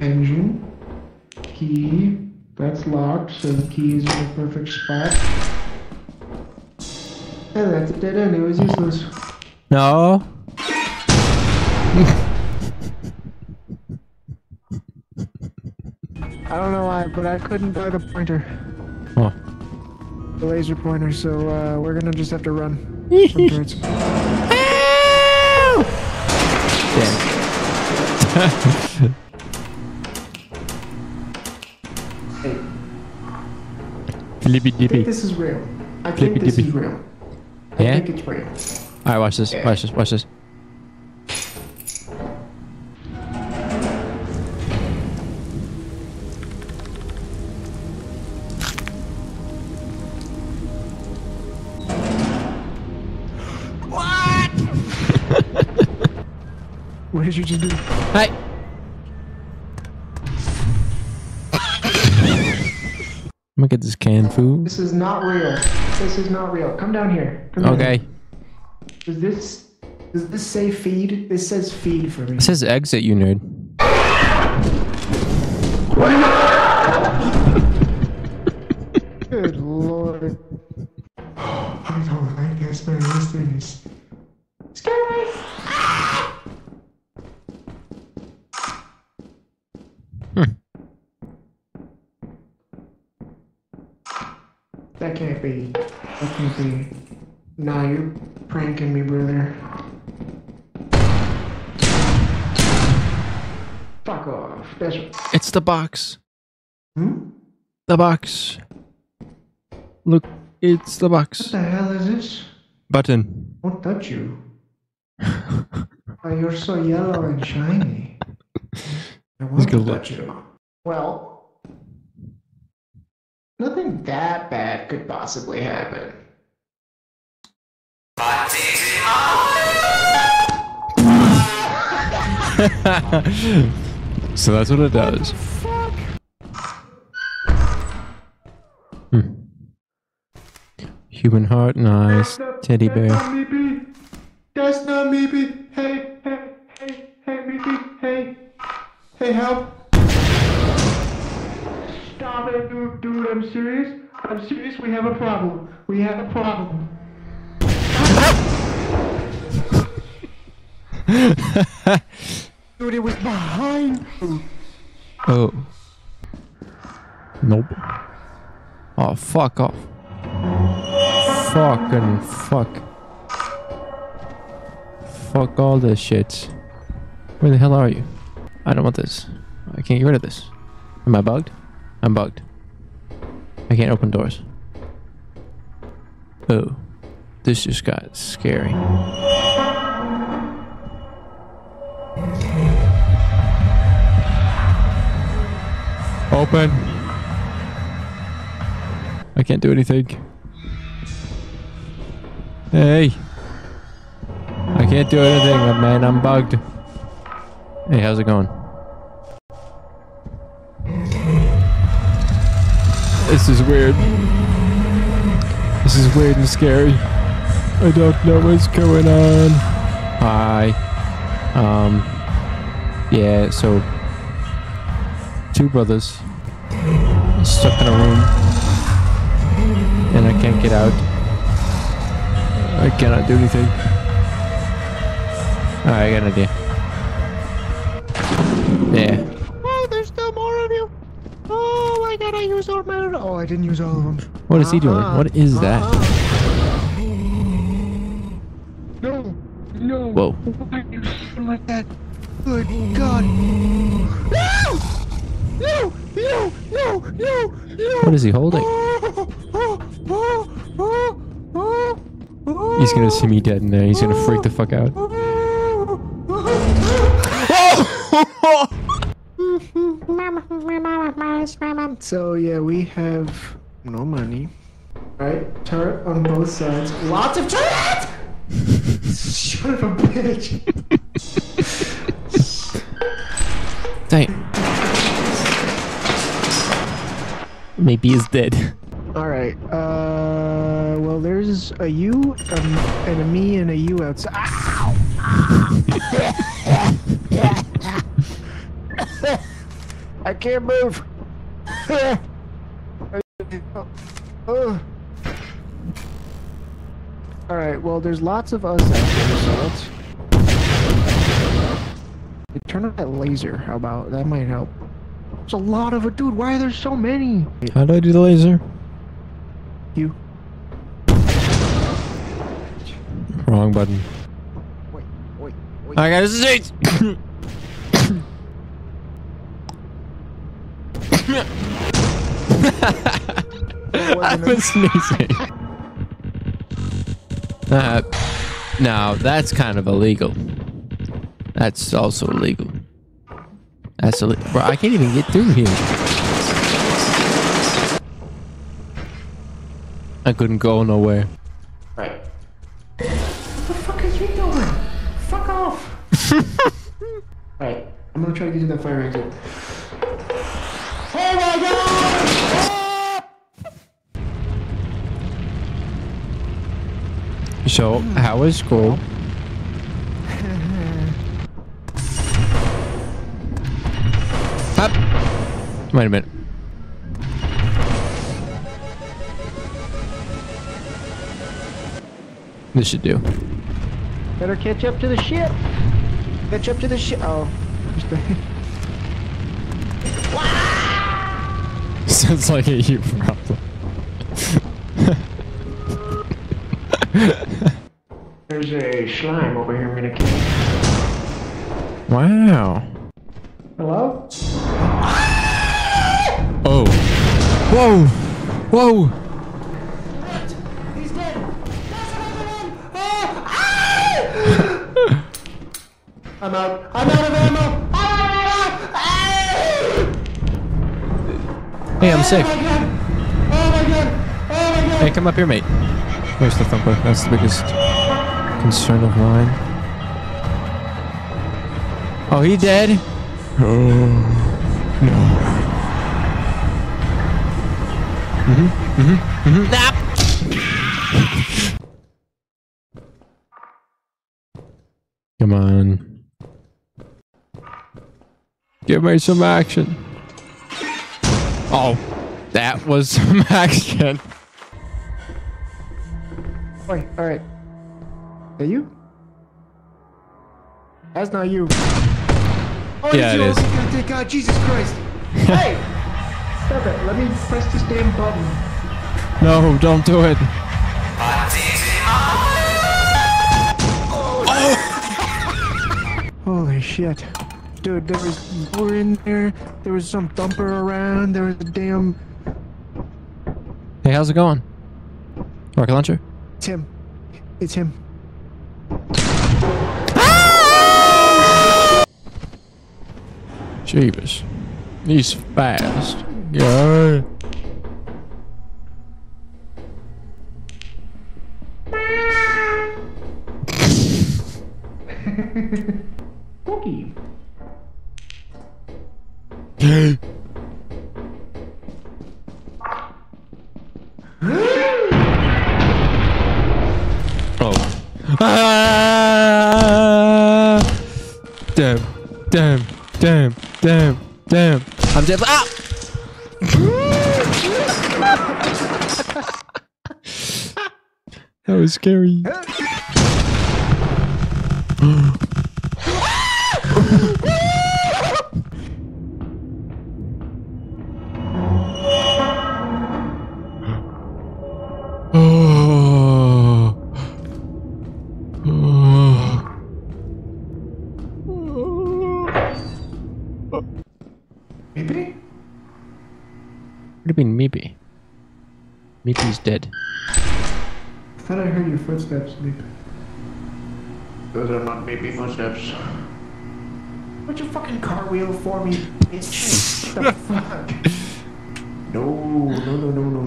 Engine, key, that's locked, so the key is in the perfect spot. And that's a dead end, it was useless. No. I don't know why, but I couldn't buy the pointer. Huh. The laser pointer, so we're gonna just have to run. Damn. Lippy dippy. I think this is real. I think Lippy this dippy. Is real. I yeah? think it's real. Alright, watch this. Yeah. Watch this. Watch this. What? What did you just do? Hey! I'm gonna get this canned food. This is not real. This is not real. Come down here. Come okay. Down here. Does this say feed? This says feed for me. It says exit, you nerd. Good lord. I don't like this, man. This thing is scary. That can't be. That can't be. Nah, you're pranking me, brother. Fuck off. That's... It's the box. Hmm? The box. Look, it's the box. What the hell is this? Button. Don't touch you. Oh, you're so yellow and shiny. I won't touch you. Well... Nothing that bad could possibly happen. So that's what it does. What the fuck? Hmm. Human heart, nice. Teddy bear. That's not Meepy. Hey, hey, hey, hey, Meepy. Hey, hey, help. Stop it, dude, I'm serious. I'm serious, we have a problem. We have a problem. Dude, it was behind you. Oh. Nope. Oh, fuck off. Fucking fuck. Fuck all this shit. Where the hell are you? I don't want this. I can't get rid of this. Am I bugged? I'm bugged. I can't open doors. Oh. This just got scary. Open! I can't do anything. Hey! I can't do anything, man. I'm bugged. Hey, how's it going? This is weird. This is weird and scary. I don't know what's going on. Hi. Yeah, so... Two brothers. Stuck in a room. And I can't get out. I cannot do anything. Alright, I got an idea. Oh, I didn't use all of them. What is he doing? What is that? No, no. Whoa. Why are you doing like that? Good God. No! No! No! No! No! No! What is he holding? He's gonna see me dead in there. He's gonna freak the fuck out. Oh! So yeah, we have no money. Right? Turret on both sides. Lots of turrets! Son of a bitch. Dang. Maybe he's dead. Alright, well there's a U, and a me, and a U outside. Ow! I can't move. Alright, well, there's lots of us out there, so let's... Turn on that laser, how about? That might help. There's a lot of it, dude. Why are there so many? How do I do the laser? You. Wrong button. Wait. I got a seat! I've been sneezing. Now, that's kind of illegal. That's also illegal. That's illegal. Bro, I can't even get through here. I couldn't go nowhere. Right. What the fuck are you doing? Fuck off. Alright, I'm gonna try to get to that fire exit. Oh my god! Ah! So, how was school? Up. Wait a minute. This should do. Better catch up to the ship. Catch up to the ship. Oh. Sounds like a you problem. There's a slime over here I'm gonna kill. Wow. Hello? Oh. Whoa! Whoa! He's dead! That's another one! Ah! I'm out. I'm out of ammo! Hey, I'm safe. Oh my god! Hey, come up here, mate. Where's the thumper? That's the biggest concern of mine. Oh, he dead? Oh, no. Come on. Give me some action. Oh, that was some action. Wait, alright. Are you? That's not you. Oh, yeah, it is. Take out Jesus Christ. Hey! Stop it. Let me press this damn button. No, don't do it. Oh. Holy shit. Dude, there was more in there. There was some thumper around. There was a damn... Hey, how's it going? Rocket launcher? It's him. It's him. Jeebus. He's fast. Yeah. Cookie. Oh. Ah! Damn. I'm dead. Ah! That was scary. Meepy. Meepy's dead. I thought I heard your footsteps, Meepy. Those are not Meepy footsteps. Put your fucking cartwheel for me, bitch. What the fuck? No.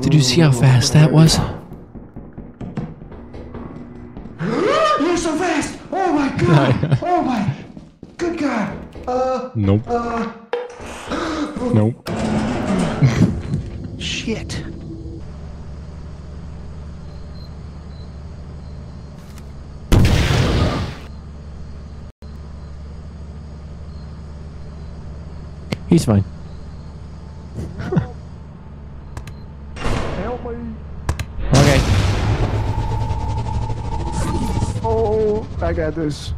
Did you see how fast that was? You're so fast! Oh my god! Oh my... Good god! Nope. Nope. Shit. He's fine. Help me. Okay. Oh, I got this.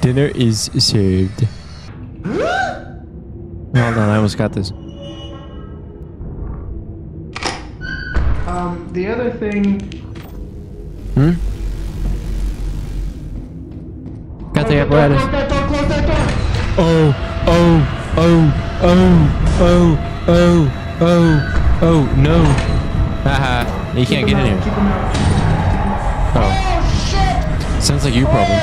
Dinner is served. Hold on, I almost got this. The other thing... Got the apparatus. Oh, no. Haha, you can't get in here. Oh. Shit! Sounds like your problem.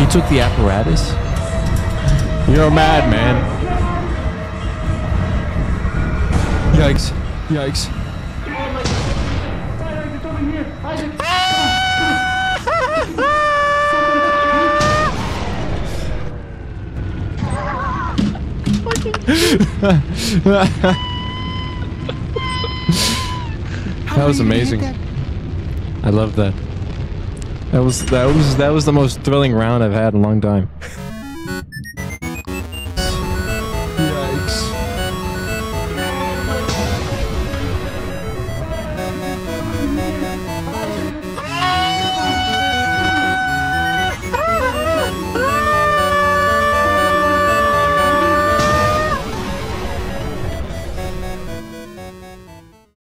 You took the apparatus? You're mad, man. Yikes. Yikes. That was amazing. I love that. That was the most thrilling round I've had in a long time.